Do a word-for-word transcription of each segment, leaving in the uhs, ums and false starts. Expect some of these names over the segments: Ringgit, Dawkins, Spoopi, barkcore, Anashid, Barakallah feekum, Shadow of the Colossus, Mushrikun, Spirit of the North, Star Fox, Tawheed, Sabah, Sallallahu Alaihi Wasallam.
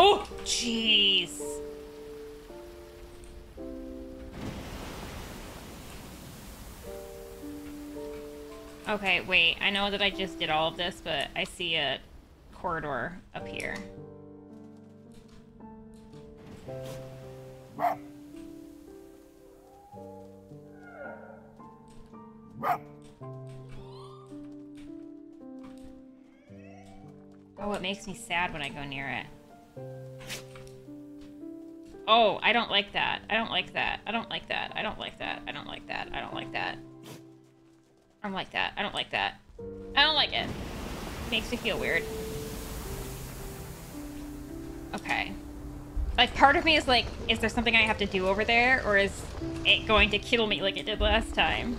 Oh, jeez. Okay, wait. I know that I just did all of this, but I see a corridor up here. Oh, it makes me sad when I go near it. Oh, I don't like that. I don't like that. I don't like that. I don't like that. I don't like that. I don't like that. I'm like that. I don't like that. I don't like it. It makes me feel weird. Okay. Like, part of me is like, is there something I have to do over there? Or is it going to kill me like it did last time?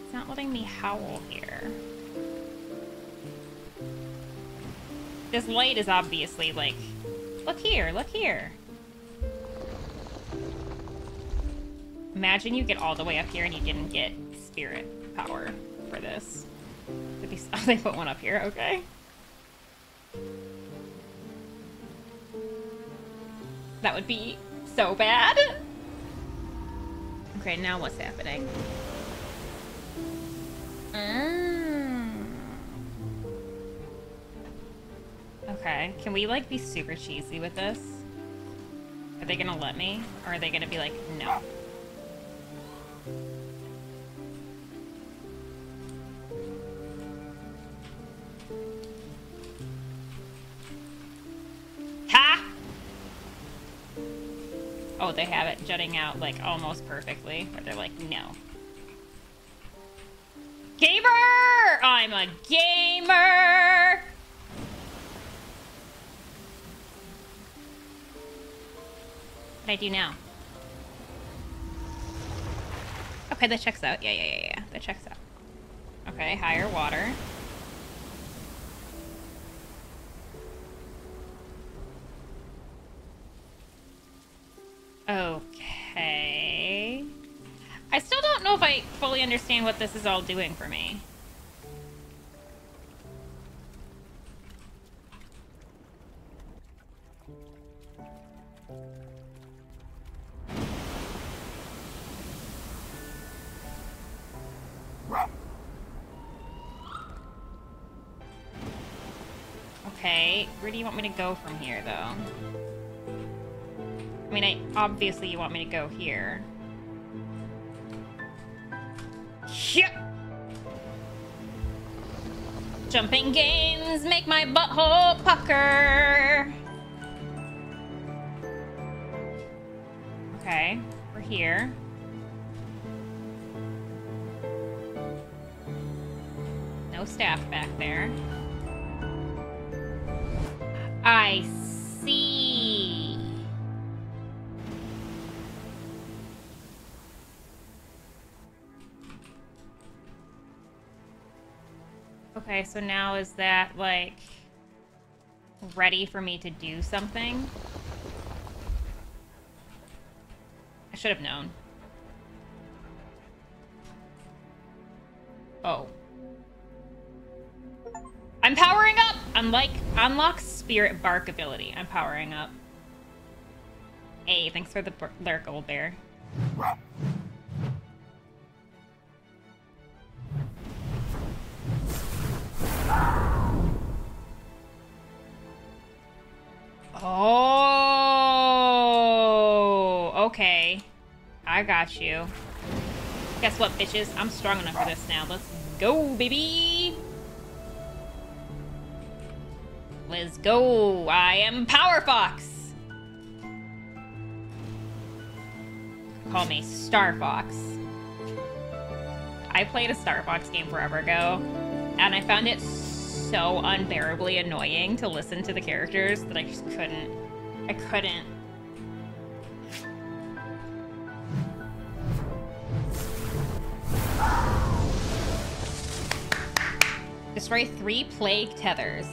It's not letting me howl here. This light is obviously like, look here, look here. Imagine you get all the way up here and you didn't get spirit power for this. Oh, they put one up here, okay. That would be so bad. Okay, now what's happening? Mm. Okay, can we like be super cheesy with this? Are they gonna let me? Or are they gonna be like, no? Ha! Oh, they have it jutting out like almost perfectly, but they're like, no. Gamer! I'm a gamer! What do I do now? Okay, that checks out. Yeah, yeah, yeah, yeah. That checks out. Okay, higher water. Okay. I still don't know if I fully understand what this is all doing for me. Okay, where do you want me to go from here, though? I mean, I obviously you want me to go here. Yeah. Jumping games make my butthole pucker. Okay, we're here. No staff back there. I see. Okay, so now is that, like, ready for me to do something? I should have known. Oh. I'm powering up! Unlike, unlock spirit bark ability. I'm powering up. Hey, thanks for the lurk, old bear. Oh, okay. I got you. Guess what, bitches? I'm strong enough for this now. Let's go, baby. Let's go. I am Power Fox. Call me Star Fox. I played a Star Fox game forever ago, and I found it so unbearably annoying to listen to the characters that I just couldn't. I couldn't. Destroy three plague tethers.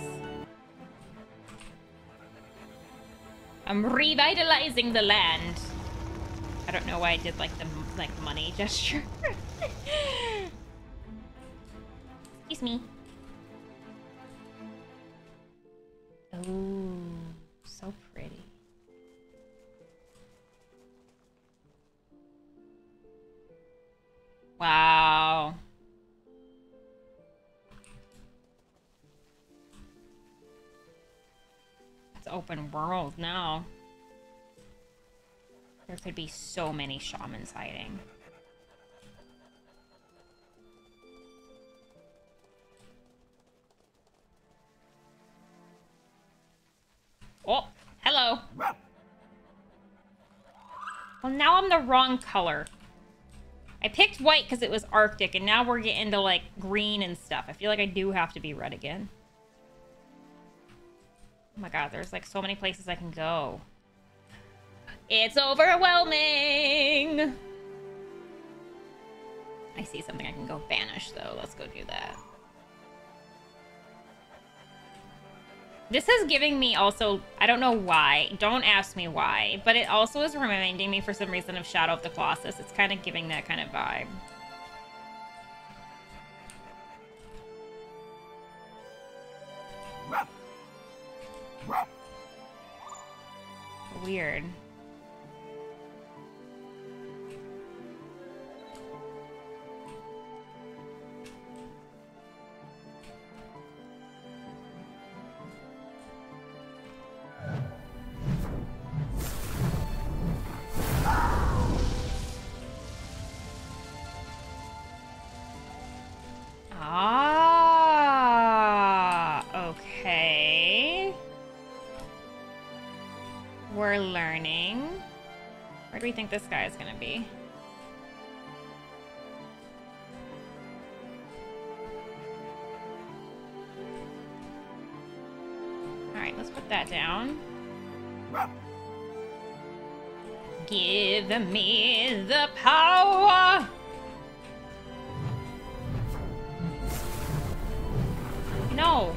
I'm revitalizing the land. I don't know why I did like the like money gesture. Excuse me. Ooh, so pretty. Wow. It's open world now. There could be so many shamans hiding. Oh, hello. Well, now I'm the wrong color. I picked white because it was Arctic, and now we're getting to, like, green and stuff. I feel like I do have to be red again. Oh my god, there's, like, so many places I can go. It's overwhelming! I see something I can go banish, though. Let's go do that. This is giving me also, I don't know why, don't ask me why, but it also is reminding me for some reason of Shadow of the Colossus. It's kind of giving that kind of vibe. Weird. We think this guy is gonna be. All right, let's put that down. Give me the power. No.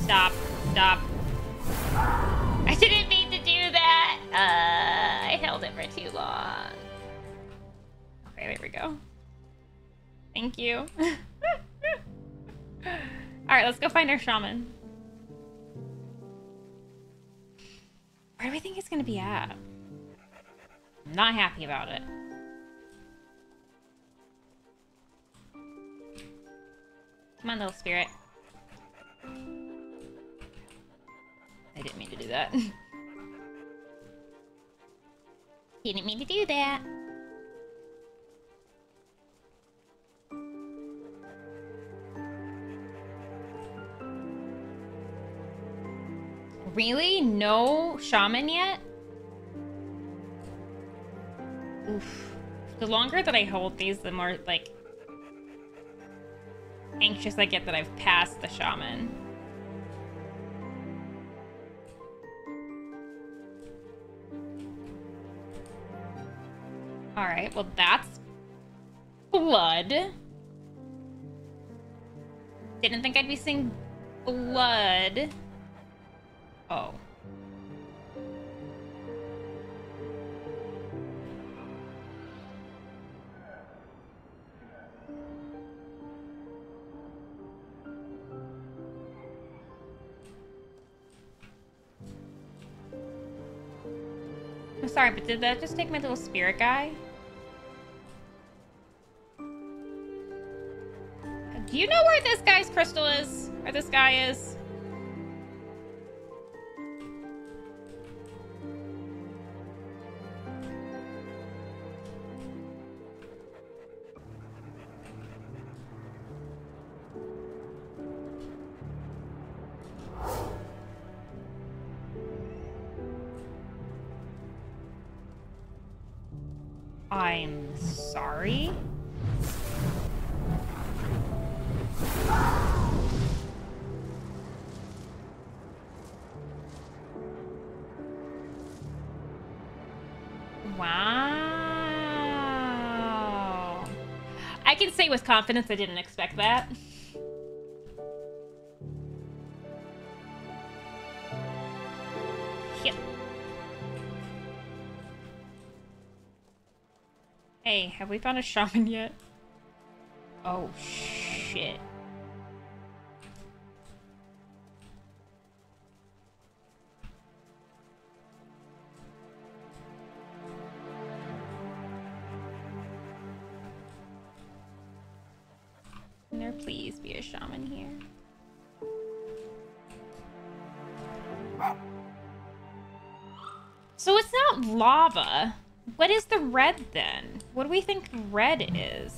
Stop. Stop. I didn't mean to do that. Uh. Held it for too long. Okay, there we go. Thank you. Alright, let's go find our shaman. Where do we think he's gonna be at? I'm not happy about it. Come on, little spirit. I didn't mean to do that. Didn't mean to do that. Really? No shaman yet? Oof. The longer that I hold these, the more, like, anxious I get that I've passed the shaman. All right, well, that's blood. Didn't think I'd be seeing blood. Oh. I'm sorry, but did that just take my little spirit guy? Do you know where this guy's crystal is? Where this guy is? I'm sorry. Wow. I can say with confidence I didn't expect that. Yep. Hey, have we found a shaman yet? Oh, shit. Can there please be a shaman here? So it's not lava. What is the red then? What do we think red is?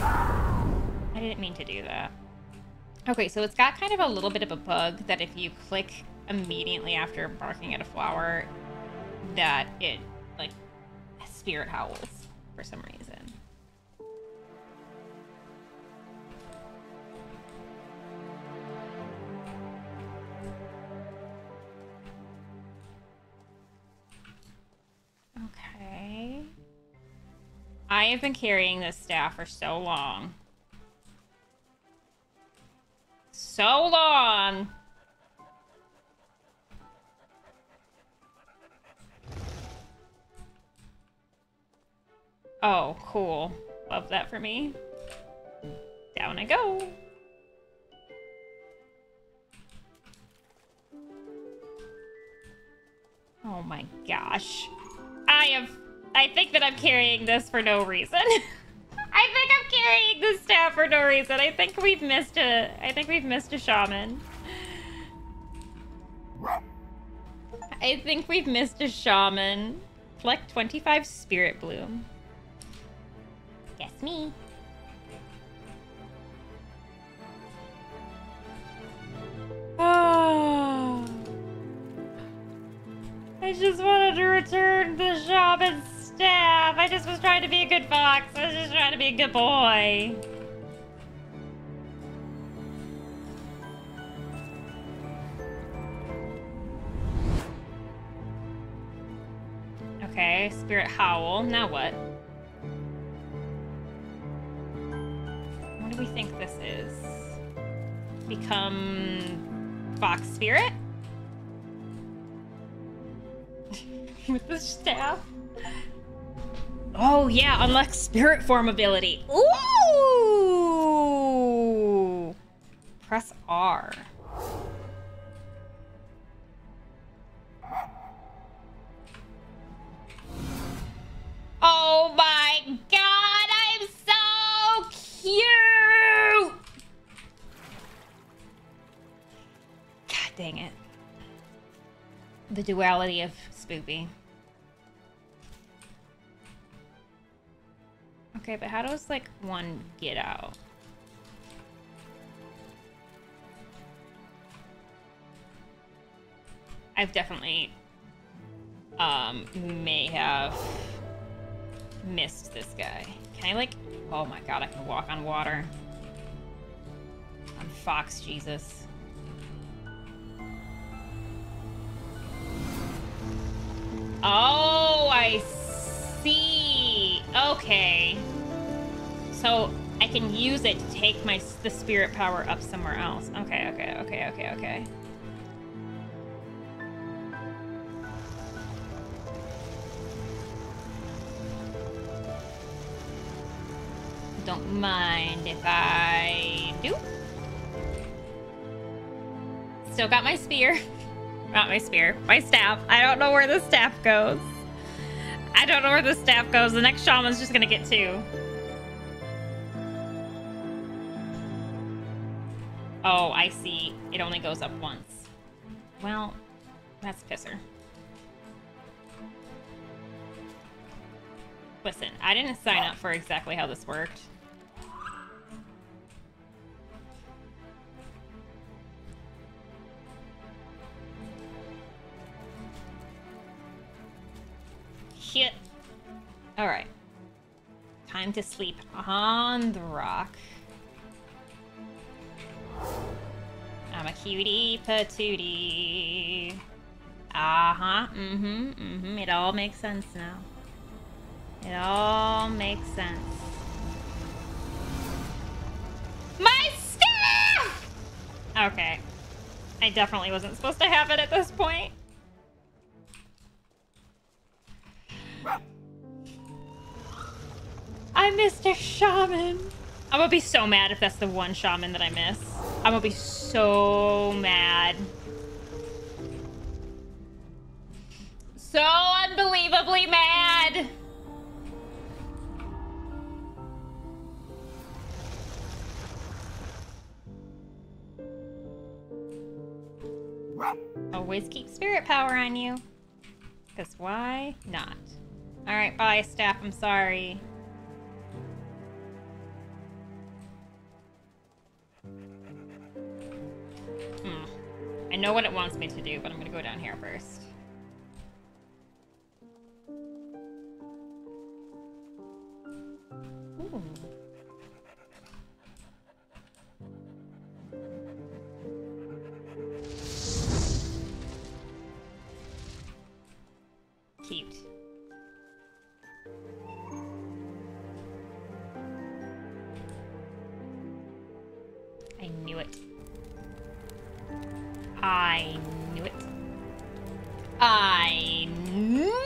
I didn't mean to do that. Okay, so it's got kind of a little bit of a bug that if you click immediately after barking at a flower, that it, like, spirit howls for some reason. Okay. I have been carrying this staff for so long. So long! Oh, cool. Love that for me. Down I go. Oh my gosh. I have... I think that I'm carrying this for no reason. I think I'm carrying this staff for no reason. I think we've missed a... I think we've missed a shaman. I think we've missed a shaman. Collect twenty-five spirit bloom. Yes, me. Oh... I just wanted to return the shaman's staff. I just was trying to be a good fox. I was just trying to be a good boy. Okay, spirit howl. Now what? What do we think this is? Become fox spirit? With the staff. Oh yeah, unlock spirit form ability. Ooh! Press R. Oh my god, I'm so cute! God dang it. The duality of Spoopy. Okay, but how does, like, one get out? I've definitely, um, may have missed this guy. Can I, like, oh my god, I can walk on water. I'm Fox Jesus. Oh, I see. Okay. So I can use it to take my the spirit power up somewhere else. Okay, okay, okay, okay, okay. Don't mind if I do. Still got my spear. Not my spear. My staff. I don't know where the staff goes. I don't know where the staff goes. The next shaman's just gonna get two. Oh, I see. It only goes up once. Well, that's pisser. Listen, I didn't sign up for exactly how this worked. Shit. All right. Time to sleep on the rock. I'm a cutie patootie. Uh-huh. Mm-hmm. Mm-hmm. It all makes sense now. It all makes sense. My staff! Okay. I definitely wasn't supposed to have it at this point. I missed a shaman. I'm gonna be so mad if that's the one shaman that I miss. I'm gonna be so mad. So unbelievably mad! Always keep spirit power on you. Because why not? Alright, bye staff, I'm sorry. Hmm. I know what it wants me to do, but I'm gonna go down here first. Ooh. Cute. I knew it. I knew it. I knew it!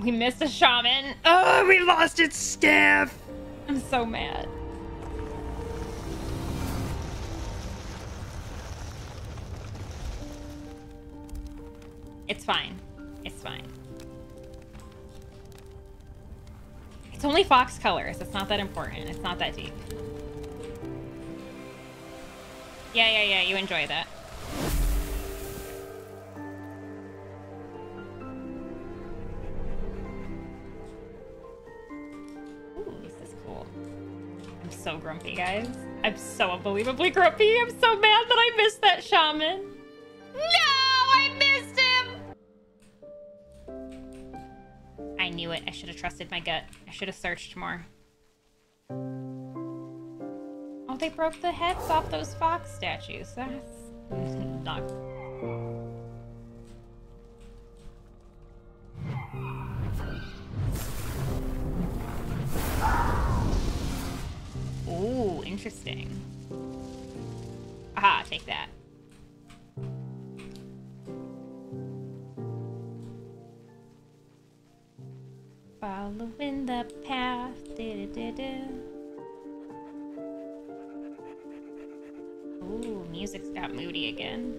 We missed a shaman. Oh, we lost its staff. I'm so mad. It's fine. It's fine. It's only fox colors. It's not that important. It's not that deep. Yeah, yeah, yeah. You enjoy that. So grumpy, guys. I'm so unbelievably grumpy. I'm so mad that I missed that shaman. No, I missed him. I knew it. I should have trusted my gut. I should have searched more. Oh, they broke the heads off those fox statues. That's not. Ooh, interesting. Aha, take that. Following the path. Doo -doo -doo -doo. Ooh, music's got moody again.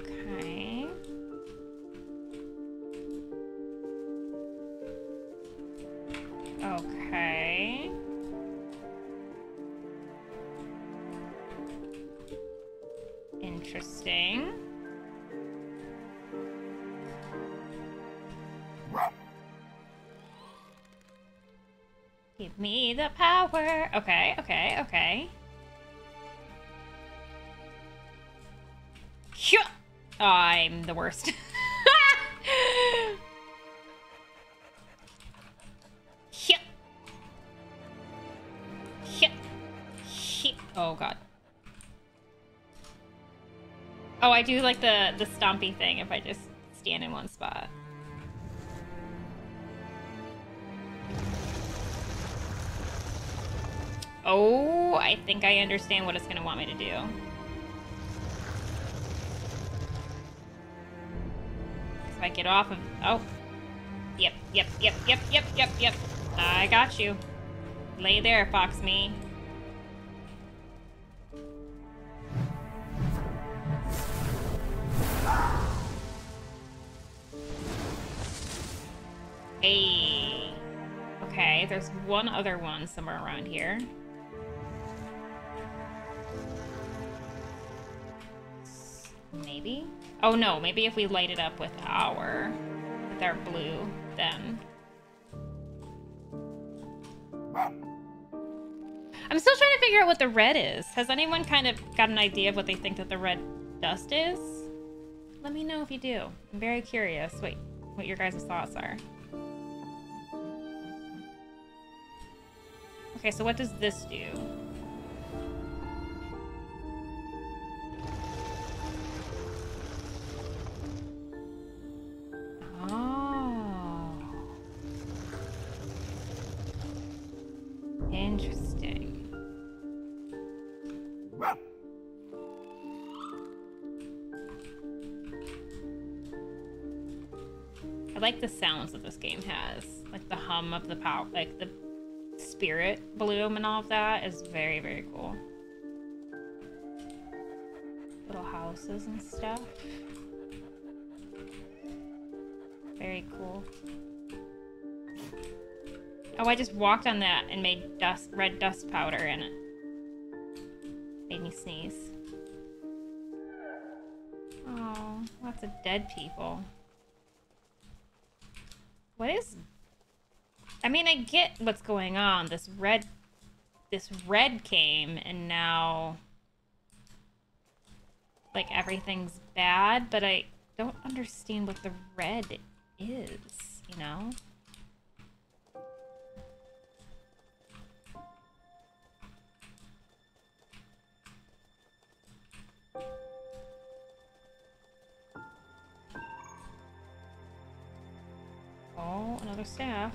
Okay. Okay. Interesting. Give me the power. Okay, okay, okay. Oh, I'm the worst. Oh god. Oh, I do like the the stompy thing if I just stand in one spot. Oh, I think I understand what it's gonna want me to do. If I get off of oh. Yep, yep, yep, yep, yep, yep, yep. I got you. Lay there, fox me. Hey. Okay, there's one other one somewhere around here. Maybe? Oh no, maybe if we light it up with our with our blue, then. I'm still trying to figure out what the red is. Has anyone kind of got an idea of what they think that the red dust is? Let me know if you do. I'm very curious what, what your guys' thoughts are. Okay, so what does this do? Oh. Interesting. I like the sounds that this game has. Like the hum of the power, like the spirit bloom and all of that is very, very cool. Little houses and stuff. Very cool. Oh, I just walked on that and made dust, red dust powder in it. Made me sneeze. Oh, lots of dead people. What is... I mean, I get what's going on. This red, this red came, and now, like, everything's bad, but I don't understand what the red is, you know? Oh, another staff.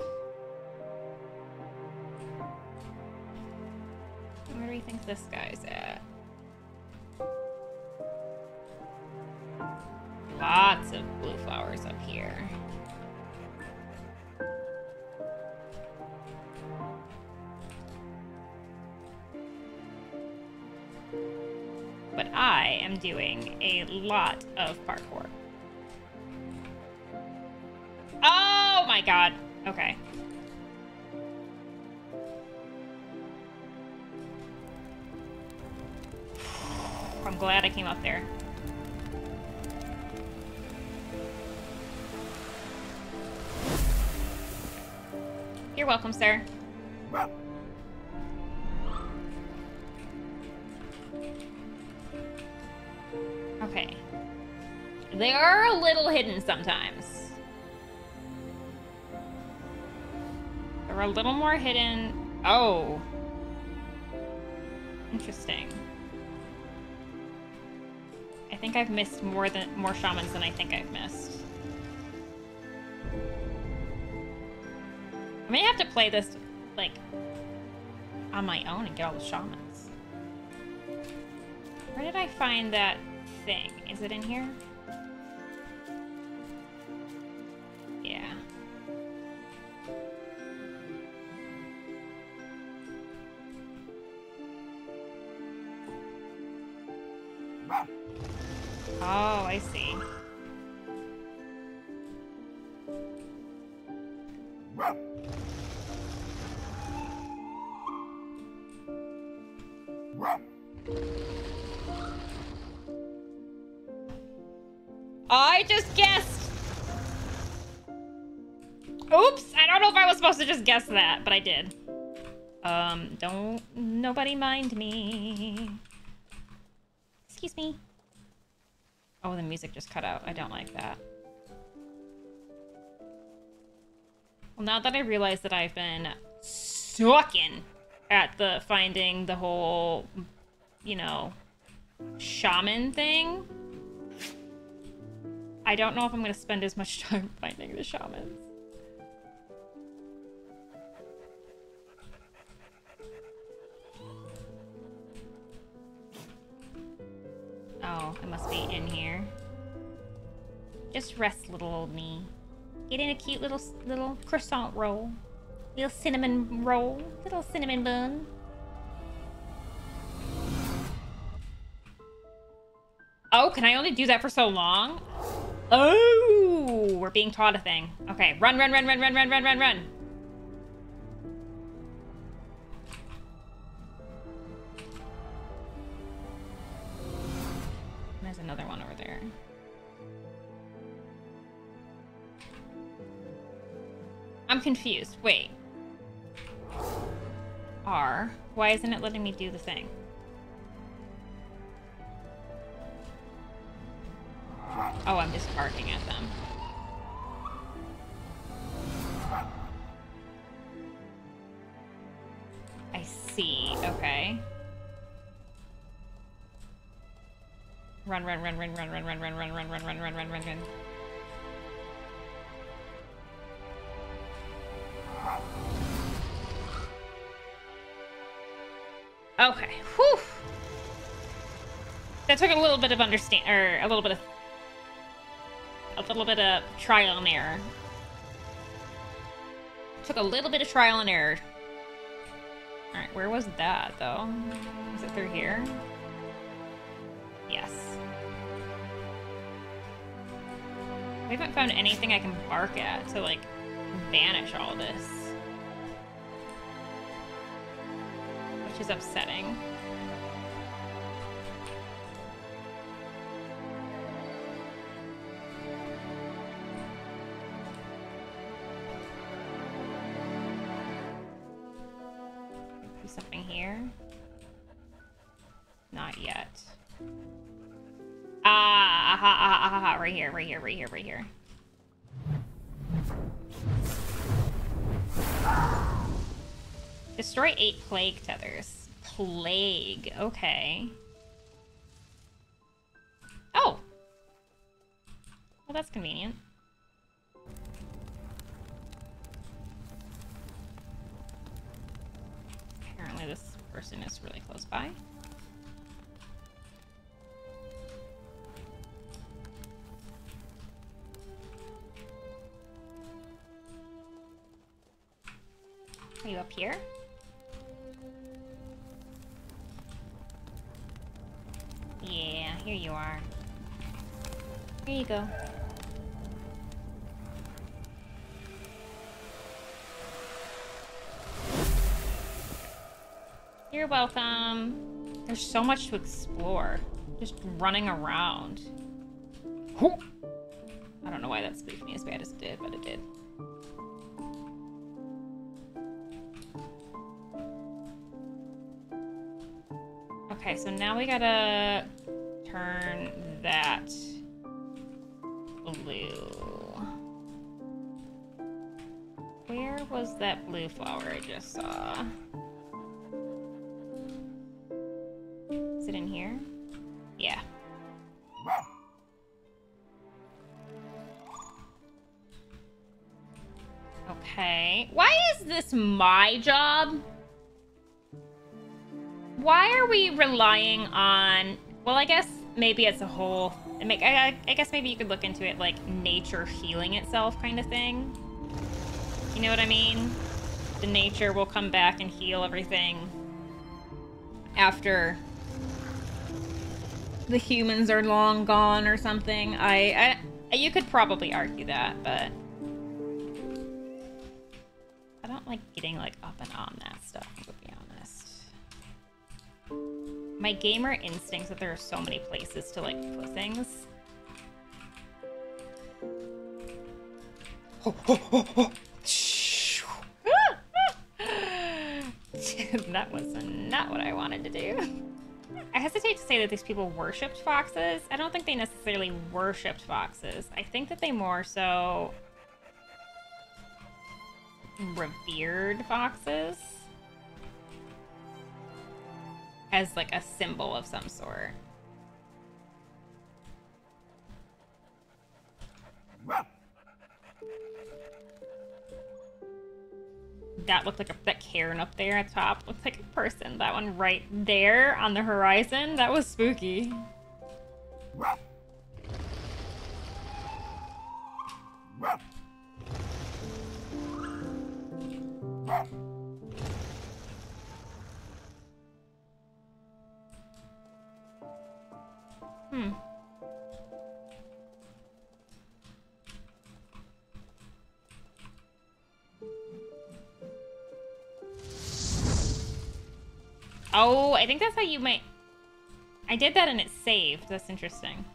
Where do we think this guy's at? Lots of blue flowers up here. But I am doing a lot of parkour. Oh my god. Okay. I'm glad I came up there. You're welcome, sir. Wow. Okay. They are a little hidden sometimes. They're a little more hidden. Oh. Interesting. I think I've missed more than more shamans than I think I've missed. I may have to play this like on my own and get all the shamans. Where did I find that thing? Is it in here? Yeah. Oh, I see. I just guessed! Oops! I don't know if I was supposed to just guess that, but I did. Um, don't... Nobody mind me. Excuse me. Oh, the music just cut out. I don't like that. Well, now that I realize that I've been sucking at the finding the whole, you know, shaman thing, I don't know if I'm going to spend as much time finding the shamans. Oh, it must be in here. Just rest, little old me. Get in a cute little little croissant roll. Little cinnamon roll. Little cinnamon bun. Oh, can I only do that for so long? Oh, we're being taught a thing. Okay, run, run, run, run, run, run, run, run, run. Another one over there. I'm confused. Wait. R. Why isn't it letting me do the thing? Oh, I'm just barking at them. I see. Okay. Run, run, run, run, run, run, run, run, run, run, run, run, run, run, run, run. Okay. Whew. That took a little bit of understand, or a little bit of, a little bit of trial and error. Took a little bit of trial and error. All right, where was that though? Was it through here? Yes. I haven't found anything I can bark at to like banish all this, which is upsetting. Something here? Not yet. Ah, aha, aha, aha, aha, right here, right here, right here, right here. Destroy eight plague tethers. Plague, okay. Oh! Well, that's convenient. Apparently this person is really close by. Are you up here? Yeah, here you are. Here you go. You're welcome. There's so much to explore. Just running around. I don't know why that spooked me as bad as it did, but it did. Okay, so now we gotta turn that blue. Where was that blue flower I just saw? Is it in here? Yeah. Okay. Why is this my job? Why are we relying on... Well, I guess maybe it's a whole... I, mean, I, I guess maybe you could look into it like nature healing itself kind of thing. You know what I mean? The nature will come back and heal everything after the humans are long gone or something. I, I, you could probably argue that, but I don't like getting like up and on that stuff, to be honest. My gamer instincts that there are so many places to like put things. Oh, oh, oh, oh. That was not what I wanted to do. I hesitate to say that these people worshipped foxes. I don't think they necessarily worshipped foxes. I think that they more so revered foxes as like a symbol of some sort. That looked like a, that cairn up there at top looked like a person. That one right there on the horizon, that was spooky. Hmm. Oh, I think that's how you might... I did that and it saved. That's interesting.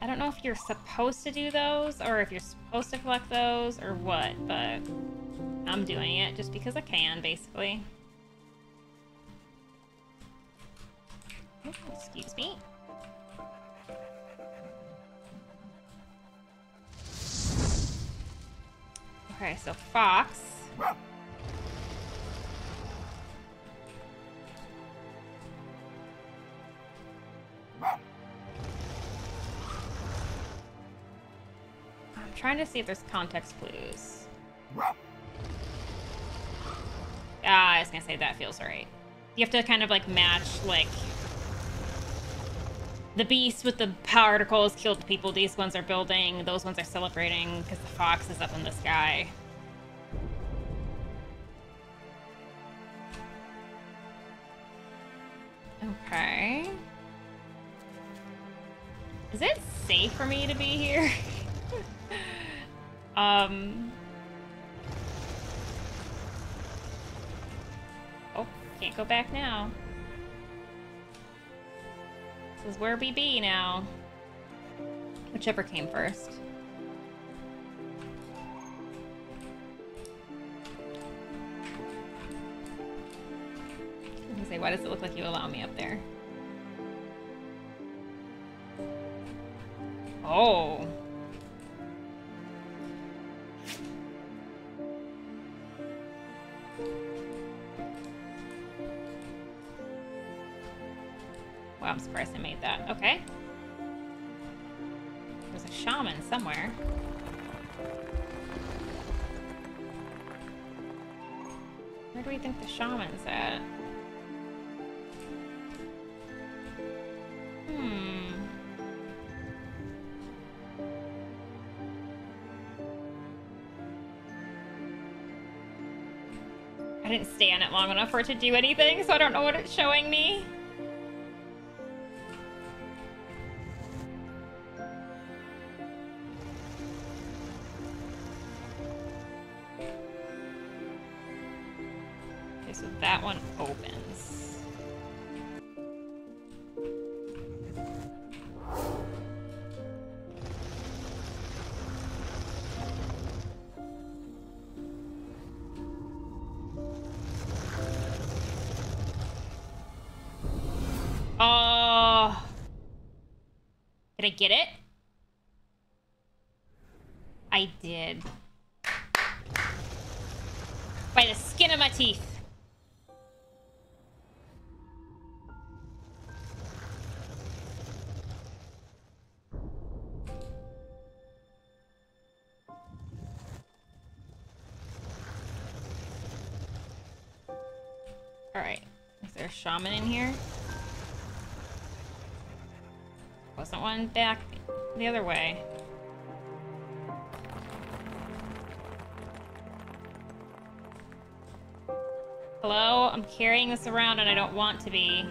I don't know if you're supposed to do those, or if you're supposed to collect those, or what, but I'm doing it just because I can, basically. Excuse me. Okay, so Fox. I'm trying to see if there's context clues. Ah, I was gonna say that feels right. You have to kind of like match like the beast with the particles killed people. These ones are building, those ones are celebrating because the fox is up in the sky. Okay. Is it safe for me to be here? um. Oh, can't go back now. This is where we be now. Whichever came first. I was gonna say, why does it look like you allow me up there? Oh. Wow, I'm surprised I made that. Okay. There's a shaman somewhere. Where do we think the shaman's at? Hmm. I didn't stay on it long enough for it to do anything, so I don't know what it's showing me. Did I get it? I did. By the skin of my teeth. All right. Is there a shaman in here? Wasn't one back the other way. Hello? I'm carrying this around and I don't want to be.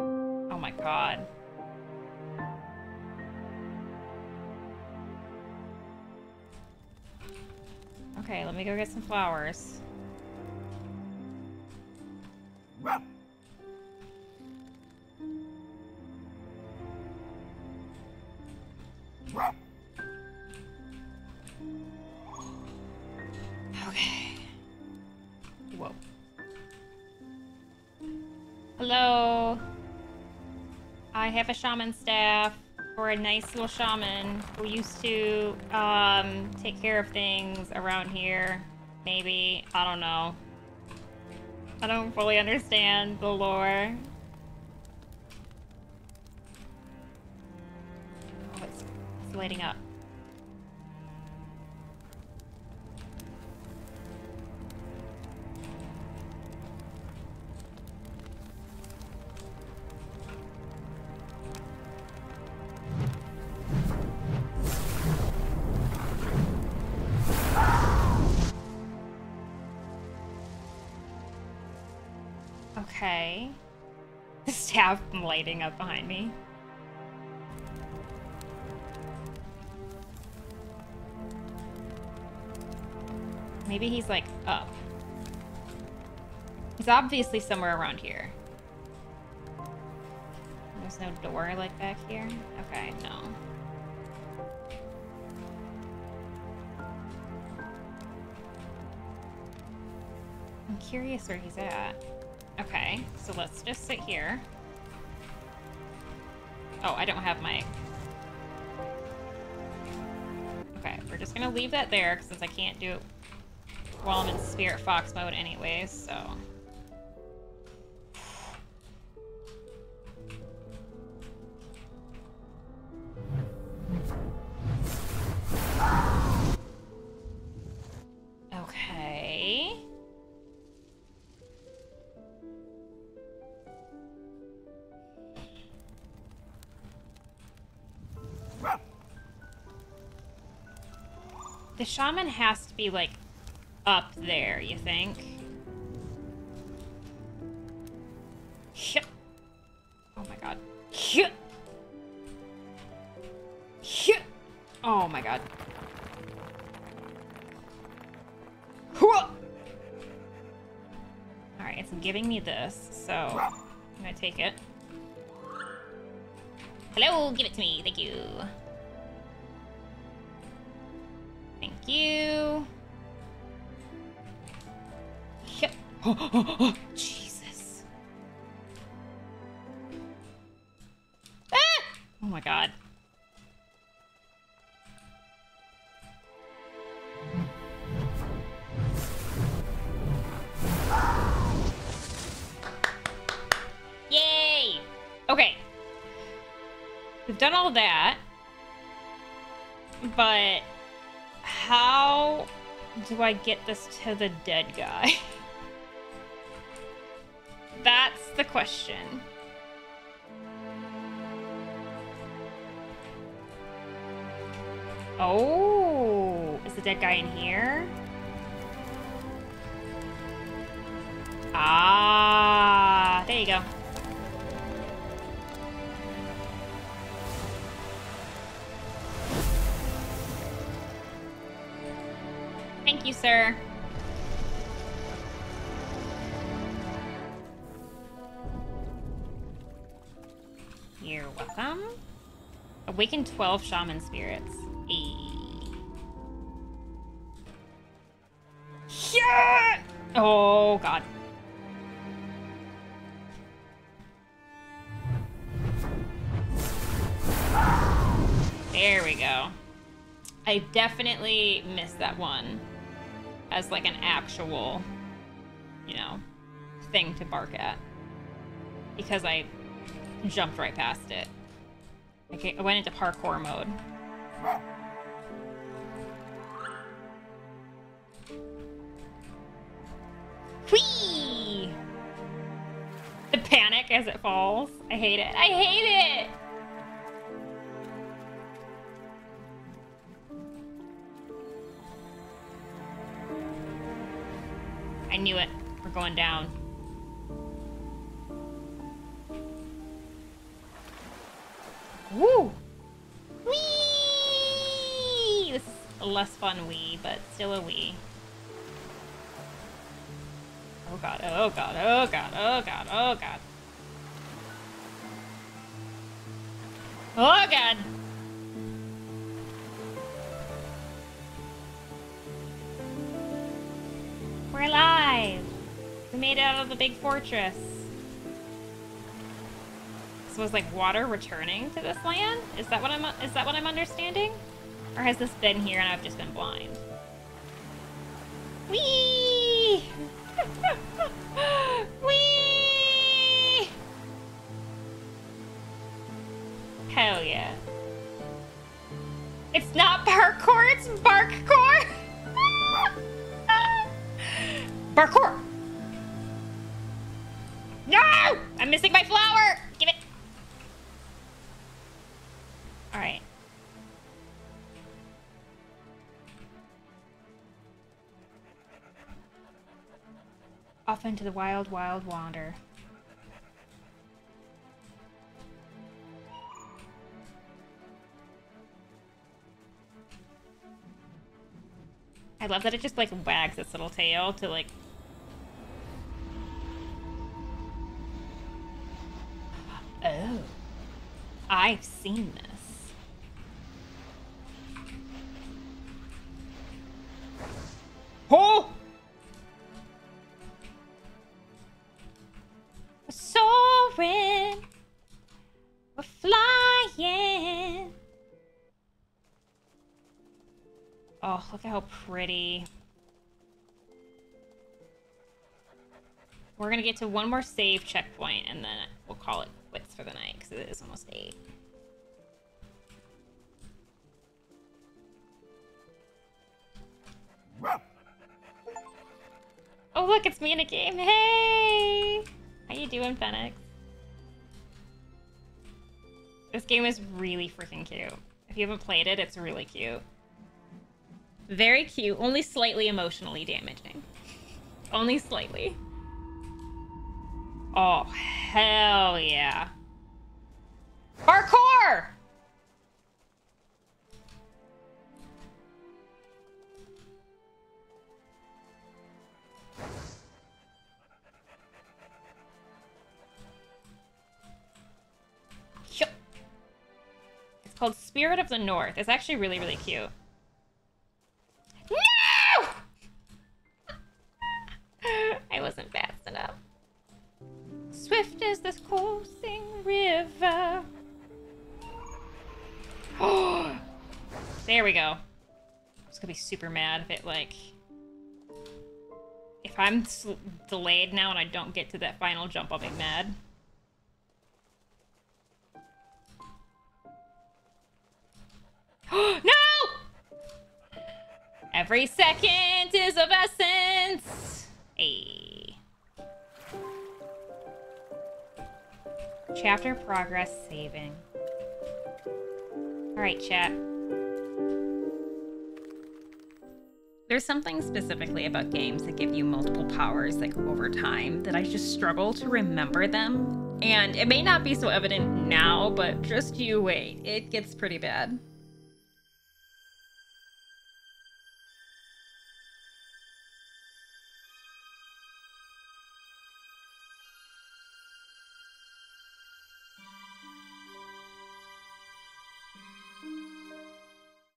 Oh my god. Okay, let me go get some flowers. Okay. Whoa. Hello. I have a shaman staff. Or a nice little shaman who used to um, take care of things around here. Maybe. I don't know. I don't fully understand the lore. Oh, it's, it's lighting up. Okay. The staff lighting up behind me. Maybe he's like up. He's obviously somewhere around here. There's no door like back here. Okay, no. I'm curious where he's at. Okay, so let's just sit here. Oh, I don't have my... Okay, we're just gonna leave that there, since I can't do it while I'm in Spirit Fox mode anyways, so... The shaman has to be, like, up there, you think? Oh my god. Oh my god. Alright, it's giving me this, so I'm gonna take it. Hello, give it to me, thank you. You. Yep. Oh, oh, oh, Jesus. Ah! Oh my god. Yay! Okay. We've done all that, but how do I get this to the dead guy? That's the question. Oh, is the dead guy in here? Ah, there you go. Thank you, sir. You're welcome. Awaken twelve shaman spirits. Ayy. Yeah! Oh, God. There we go. I definitely missed that one as like an actual, you know, thing to bark at, because I jumped right past it. Okay, I went into parkour mode. Whee! The panic as it falls. I hate it. I hate it! I knew it. We're going down. Woo! Wee! This is a less fun wee, but still a wee. Oh god, oh god, oh god, oh god, oh god. Oh god! We're alive! We made it out of the big fortress. This was like water returning to this land? Is that what I'm is that what I'm understanding? Or has this been here and I've just been blind? Whee! Whee! Hell yeah. It's not parkour, it's barkcore! Parkour! No! I'm missing my flower! Give it! Alright. Off into the wild, wild wander. I love that it just like wags its little tail to like... Oh, I've seen this. Oh! Oh, look at how pretty. We're going to get to one more save checkpoint, and then we'll call it quits for the night, because it is almost eight. Oh, look, it's me in a game. Hey! How you doing, Fenix? This game is really freaking cute. If you haven't played it, it's really cute. Very cute, only slightly emotionally damaging. Only slightly. Oh, hell yeah. Parkour! It's called Spirit of the North. It's actually really, really cute. No! I wasn't fast enough. Swift as this coursing river. Oh, there we go. I'm just gonna be super mad if it, like... If I'm sl delayed now and I don't get to that final jump, I'll be mad. No! Every second is of essence! Ayy. Chapter progress saving. Alright, chat. There's something specifically about games that give you multiple powers, like, over time, that I just struggle to remember them. And it may not be so evident now, but just you wait. It gets pretty bad.